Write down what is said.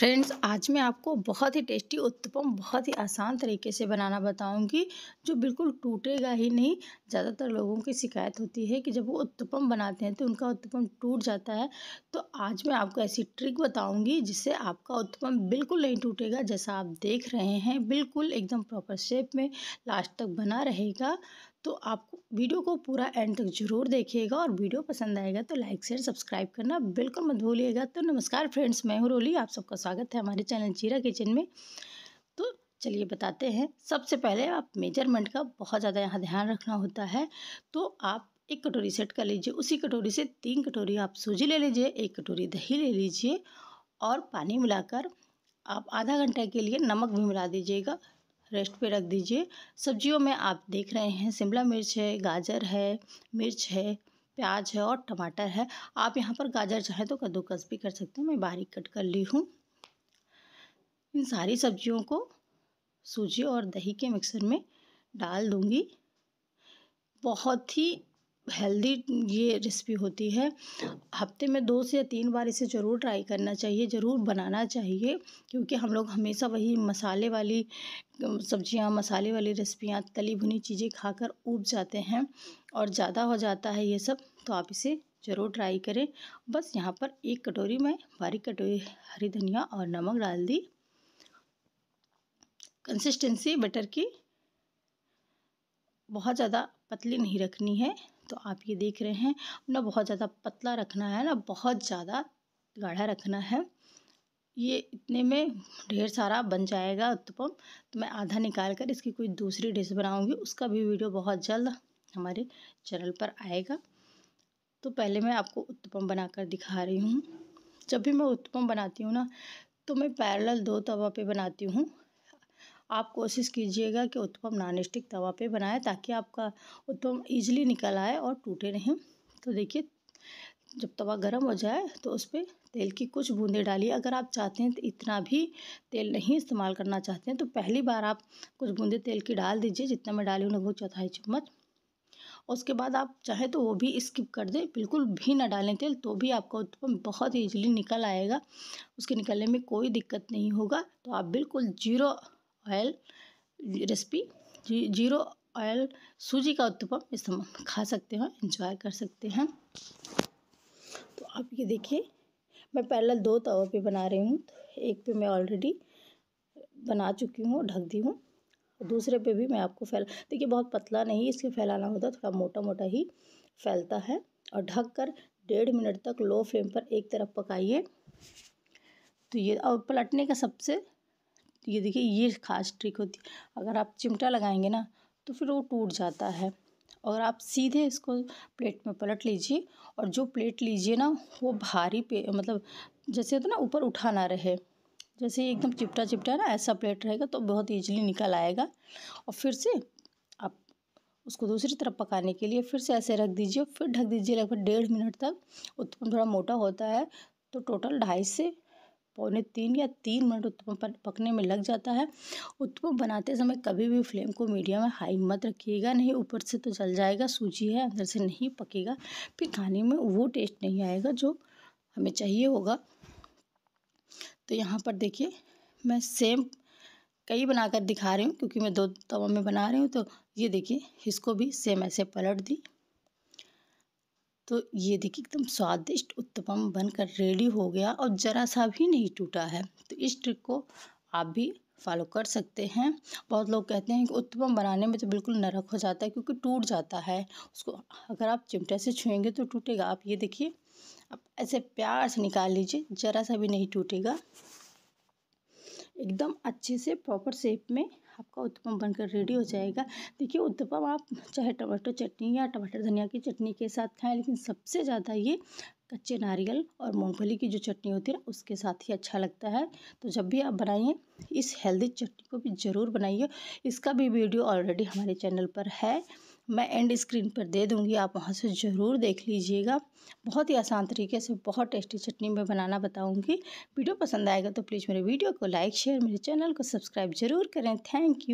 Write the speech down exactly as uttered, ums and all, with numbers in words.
Friends, आज मैं आपको बहुत ही टेस्टी उत्तपम बहुत ही आसान तरीके से बनाना बताऊंगी जो बिल्कुल टूटेगा ही नहीं। ज़्यादातर लोगों की शिकायत होती है कि जब वो उत्तपम बनाते हैं तो उनका उत्तपम टूट जाता है। तो आज मैं आपको ऐसी ट्रिक बताऊंगी जिससे आपका उत्तपम बिल्कुल नहीं टूटेगा। जैसा आप देख रहे हैं बिल्कुल एकदम प्रॉपर शेप में लास्ट तक बना रहेगा। तो आप वीडियो को पूरा एंड तक जरूर देखिएगा और वीडियो पसंद आएगा तो लाइक शेयर सब्सक्राइब करना बिल्कुल मत भूलिएगा। तो नमस्कार फ्रेंड्स, मैं हूँ रोली, आप सबका स्वागत है हमारे चैनल जीरा किचन में। तो चलिए बताते हैं। सबसे पहले आप मेजरमेंट का बहुत ज़्यादा यहाँ ध्यान रखना होता है। तो आप एक कटोरी सेट कर लीजिए, उसी कटोरी से तीन कटोरी आप सूजी ले लीजिए, एक कटोरी दही ले लीजिए और पानी मिलाकर आप आधा घंटे के लिए नमक भी मिला दीजिएगा, रेस्ट पे रख दीजिए। सब्जियों में आप देख रहे हैं शिमला मिर्च है, गाजर है, मिर्च है, प्याज है और टमाटर है। आप यहाँ पर गाजर चाहे तो कद्दूकस भी कर सकते हैं, मैं बारीक कट कर ली हूँ। इन सारी सब्जियों को सूजी और दही के मिक्सर में डाल दूँगी। बहुत ही हेल्दी ये रेसिपी होती है। हफ्ते में दो से तीन बार इसे ज़रूर ट्राई करना चाहिए, ज़रूर बनाना चाहिए, क्योंकि हम लोग हमेशा वही मसाले वाली सब्जियां, मसाले वाली रेसिपियां, तली भुनी चीज़ें खाकर ऊब जाते हैं और ज़्यादा हो जाता है ये सब। तो आप इसे ज़रूर ट्राई करें। बस यहाँ पर एक कटोरी में बारीक कटोरी हरी धनिया और नमक डाल दी। कंसिस्टेंसी बैटर की बहुत ज़्यादा पतली नहीं रखनी है। तो आप ये देख रहे हैं, ना बहुत ज़्यादा पतला रखना है ना बहुत ज़्यादा गाढ़ा रखना है। ये इतने में ढेर सारा बन जाएगा उत्तपम। तो मैं आधा निकाल कर इसकी कोई दूसरी डिश बनाऊंगी, उसका भी वीडियो बहुत जल्द हमारे चैनल पर आएगा। तो पहले मैं आपको उत्तपम बनाकर दिखा रही हूँ। जब भी मैं उत्तपम बनाती हूँ ना तो मैं पैरेलल दो तवा पे बनाती हूँ। आप कोशिश कीजिएगा कि उत्तपम नॉन स्टिक तवा पे बनाएं ताकि आपका उत्तपम ईजिली निकल आए और टूटे नहीं। तो देखिए जब तवा गर्म हो जाए तो उस पर तेल की कुछ बूंदें डालिए। अगर आप चाहते हैं तो इतना भी तेल नहीं इस्तेमाल करना चाहते हैं तो पहली बार आप कुछ बूंदें तेल की डाल दीजिए, जितना मैं डाली हूँ लगभग चौथाई चम्मच। उसके बाद आप चाहे तो वो भी स्किप कर दें, बिल्कुल भी ना डालें तेल, तो भी आपका उत्तपम बहुत ईजिली निकल आएगा, उसके निकलने में कोई दिक्कत नहीं होगा। तो आप बिल्कुल जीरो ऑयल रेसिपी जी, जीरो ऑयल सूजी का उत्तपम इस्तेमाल खा सकते हैं, एंजॉय कर सकते हैं। तो आप ये देखिए मैं पहले दो तवा पे बना रही हूँ। तो एक पे मैं ऑलरेडी बना चुकी हूँ, ढक दी हूँ, दूसरे पे भी मैं आपको फैल देखिए बहुत पतला नहीं इसके फैलाना होता, थोड़ा मोटा मोटा ही फैलता है। और ढक कर डेढ़ मिनट तक लो फ्लेम पर एक तरफ पकाइए। तो ये और पलटने का सबसे ये देखिए ये खास ट्रिक होती है। अगर आप चिमटा लगाएंगे ना तो फिर वो टूट जाता है। और आप सीधे इसको प्लेट में पलट लीजिए और जो प्लेट लीजिए ना वो भारी पे मतलब जैसे होता है ना ऊपर उठा ना रहे, जैसे ये एकदम चिपटा चिपटा है ना ऐसा प्लेट रहेगा तो बहुत ईजिली निकल आएगा। और फिर से आप उसको दूसरी तरफ पकाने के लिए फिर से ऐसे रख दीजिए, फिर ढक दीजिए लगभग डेढ़ मिनट तक। उत्तपम थोड़ा मोटा होता है तो टोटल ढाई से पौने तीन या तीन मिनट उत्तपम पर पकने में लग जाता है। उत्तपम बनाते समय कभी भी फ्लेम को मीडियम में हाई मत रखिएगा, नहीं ऊपर से तो जल जाएगा, सूजी है अंदर से नहीं पकेगा, फिर खाने में वो टेस्ट नहीं आएगा जो हमें चाहिए होगा। तो यहाँ पर देखिए मैं सेम कई बनाकर दिखा रही हूँ क्योंकि मैं दो तवा में बना रही हूँ। तो ये देखिए इसको भी सेम ऐसे पलट दी। तो ये देखिए एकदम स्वादिष्ट उत्तपम बनकर रेडी हो गया और ज़रा सा भी नहीं टूटा है। तो इस ट्रिक को आप भी फॉलो कर सकते हैं। बहुत लोग कहते हैं कि उत्तपम बनाने में तो बिल्कुल नरक हो जाता है क्योंकि टूट जाता है, उसको अगर आप चिमटे से छुएंगे तो टूटेगा। आप ये देखिए आप ऐसे प्यार से निकाल लीजिए, ज़रा सा भी नहीं टूटेगा, एकदम अच्छे से प्रॉपर शेप में आपका उत्तपम बनकर रेडी हो जाएगा। देखिए उत्तपम आप चाहे टमाटर चटनी या टमाटर धनिया की चटनी के साथ खाएं, लेकिन सबसे ज़्यादा ये कच्चे नारियल और मूंगफली की जो चटनी होती है ना उसके साथ ही अच्छा लगता है। तो जब भी आप बनाइए इस हेल्दी चटनी को भी ज़रूर बनाइए। इसका भी वीडियो ऑलरेडी हमारे चैनल पर है, मैं एंड स्क्रीन पर दे दूँगी, आप वहाँ से ज़रूर देख लीजिएगा। बहुत ही आसान तरीके से बहुत टेस्टी चटनी मैं बनाना बताऊँगी। वीडियो पसंद आएगा तो प्लीज़ मेरे वीडियो को लाइक शेयर, मेरे चैनल को सब्सक्राइब ज़रूर करें। Thank you.